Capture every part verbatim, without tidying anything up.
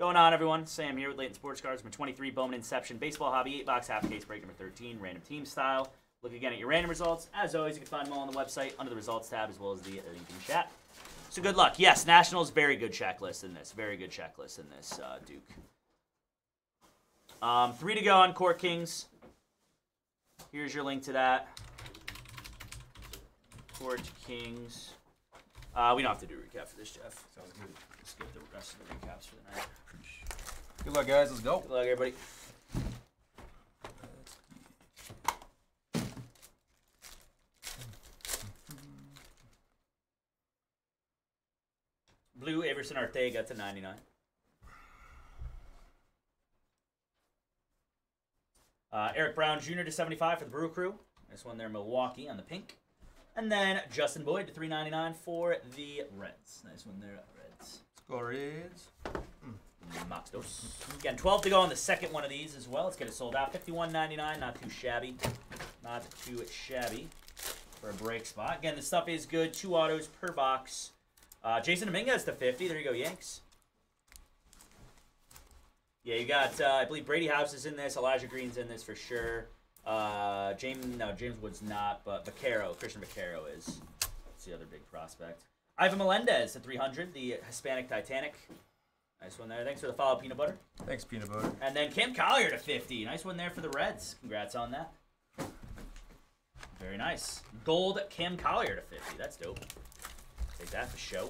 Going on, everyone. Sam here with Layton Sports Cards. Number twenty-three, Bowman Inception. Baseball Hobby, eight box, half case break number thirteen, random team style. Look again at your random results. As always, you can find them all on the website under the results tab as well as the link in chat. So good luck. Yes, Nationals, very good checklist in this. Very good checklist in this, uh, Duke. Um, three to go on Court Kings. Here's your link to that. Court Kings. Uh, we don't have to do a recap for this, Jeff. Sounds good. Skip the rest of the recaps for the night. Good luck, guys. Let's go. Good luck, everybody. Blue Everson Ortega to ninety-nine. Uh, Eric Brown Junior to seventy-five for the Brew Crew. This one there, Milwaukee on the pink. And then Justin Boyd to three ninety-nine for the Reds. Nice one there, Reds. Let's go, Reds. Mm. Mox dos. Again, twelve to go on the second one of these as well. Let's get it sold out. fifty-one ninety-nine, not too shabby. Not too shabby for a break spot. Again, the stuff is good. Two autos per box. Uh, Jason Dominguez to fifty. There you go, Yanks. Yeah, you got, uh, I believe Brady House is in this. Elijah Green's in this for sure. Uh, James, no, James Wood's not, but Vaccaro, Christian Vaccaro is. That's the other big prospect. Ivan Melendez at three hundred, the Hispanic Titanic. Nice one there. Thanks for the follow, Peanut Butter. Thanks, Peanut Butter. And then Cam Collier to fifty. Nice one there for the Reds. Congrats on that. Very nice. Gold Cam Collier to fifty. That's dope. Take that for show.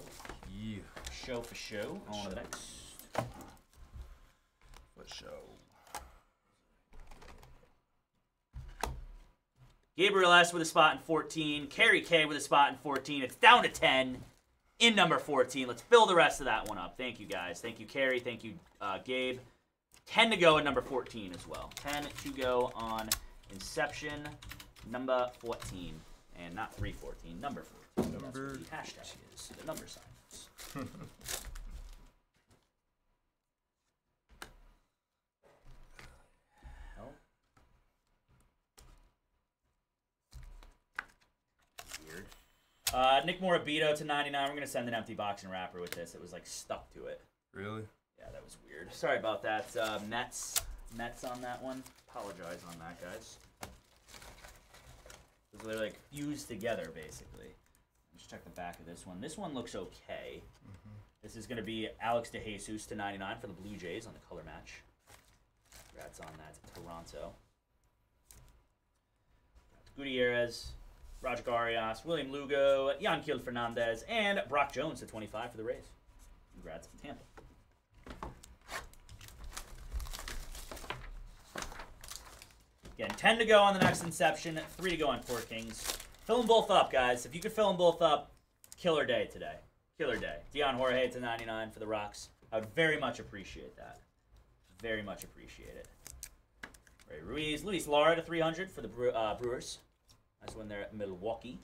Yeah. Show for show. On to the next. For show. Gabriel S. with a spot in fourteen. Kerry K. with a spot in fourteen. It's down to ten in number fourteen. Let's fill the rest of that one up. Thank you, guys. Thank you, Kerry. Thank you, uh, Gabe. ten to go in number fourteen as well. ten to go on Inception number fourteen. And not three fourteen, number fourteen. Number That's what the hashtag is, the number sign. Uh, Nick Morabito to ninety-nine. We're going to send an empty box and wrapper with this. It was, like, stuck to it. Really? Yeah, that was weird. Sorry about that. Uh, Mets. Mets on that one. Apologize on that, guys. They're, like, fused together, basically. Let's check the back of this one. This one looks okay. Mm-hmm. This is going to be Alex DeJesus to ninety-nine for the Blue Jays on the color match. Congrats on that to Toronto. Gutierrez. Roger Garias, William Lugo, Yankiel Fernandez, and Brock Jones to twenty-five for the Rays. Congrats to Tampa. Again, ten to go on the next Inception, three to go on Court Kings. Fill them both up, guys. If you could fill them both up, killer day today. Killer day. Deion Jorge to ninety-nine for the Rocks. I would very much appreciate that. Very much appreciate it. Ray Ruiz, Luis Lara to three hundred for the Bre uh, Brewers. Nice one there at Milwaukee.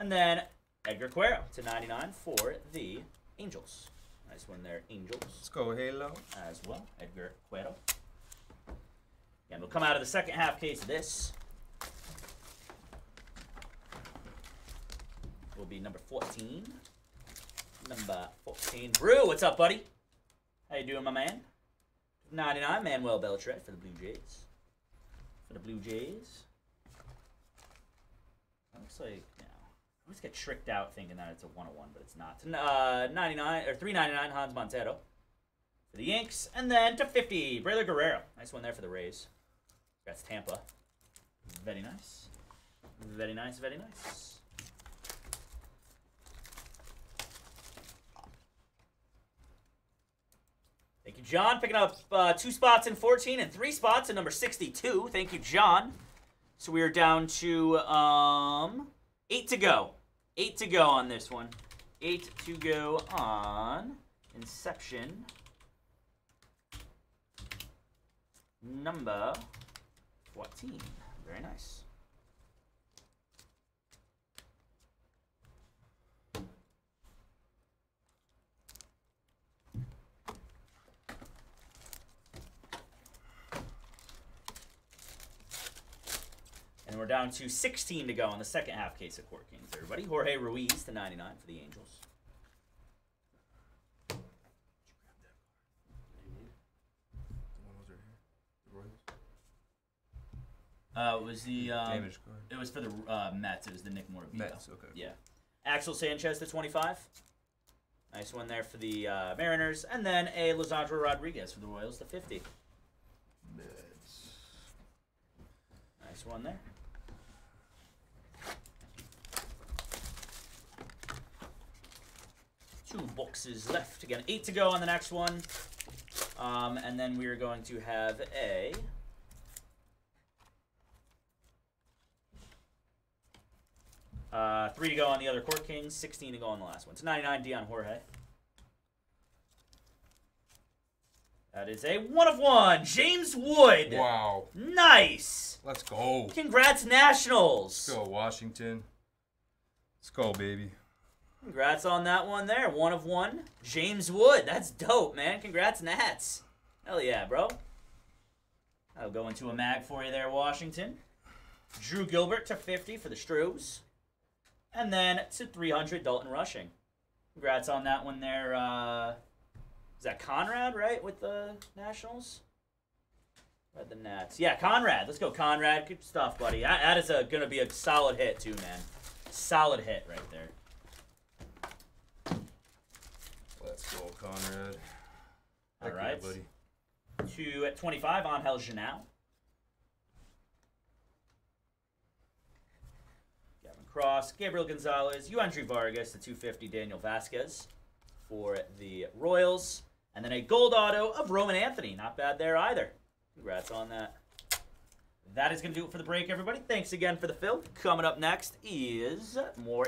And then Edgar Cuero to ninety-nine for the Angels. Nice one there, Angels. Let's go, Halo. As well, Edgar Cuero. And we'll come out of the second half case of this. Will be number fourteen. Number fourteen. Brew, what's up, buddy? How you doing, my man? ninety-nine, Manuel Beltran for the Blue Jays. For the Blue Jays. Looks like, you know, I always get tricked out thinking that it's a one oh one, but it's not. Uh, ninety-nine or three ninety-nine, Hans Montero for the Yanks. And then to fifty, Braylon Guerrero. Nice one there for the Rays. That's Tampa. Very nice. Very nice, very nice. Thank you, John. Picking up uh, two spots in fourteen and three spots in number sixty-two. Thank you, John. So we are down to um, eight to go. Eight to go on this one. Eight to go on Inception number fourteen. Very nice. And we're down to sixteen to go on the second half case of Court Kings, everybody. Jorge Ruiz to ninety-nine for the Angels. Uh, it was the um, damage card. It was for the uh, Mets. It was the Nick Morabito. Mets, okay. Yeah. Axel Sanchez to twenty-five. Nice one there for the uh, Mariners, and then a Lisandro Rodriguez for the Royals to fifty. Mets. Nice one there. Two boxes left. Again, eight to go on the next one. Um, and then we are going to have a... Uh, three to go on the other Court Kings, sixteen to go on the last one. It's ninety-nine Deion Jorge. That is a one of one. James Wood. Wow. Nice. Let's go. Congrats, Nationals. Let's go, Washington. Let's go, baby. Congrats on that one there. One of one. James Wood. That's dope, man. Congrats, Nats. Hell yeah, bro. I'll go into a mag for you there, Washington. Drew Gilbert to fifty for the Strohs. And then to three hundred, Dalton Rushing. Congrats on that one there. Uh, is that Conrad, right, with the Nationals? With the Nats. Yeah, Conrad. Let's go, Conrad. Good stuff, buddy. That, that is going to be a solid hit, too, man. Solid hit right there. Let's go, Conrad. All right, buddy. Two at twenty-five, Angel Janao. Gavin Cross, Gabriel Gonzalez, Euandre Vargas, the two fifty, Daniel Vasquez for the Royals. And then a gold auto of Roman Anthony. Not bad there either. Congrats on that. That is going to do it for the break, everybody. Thanks again for the fill. Coming up next is more...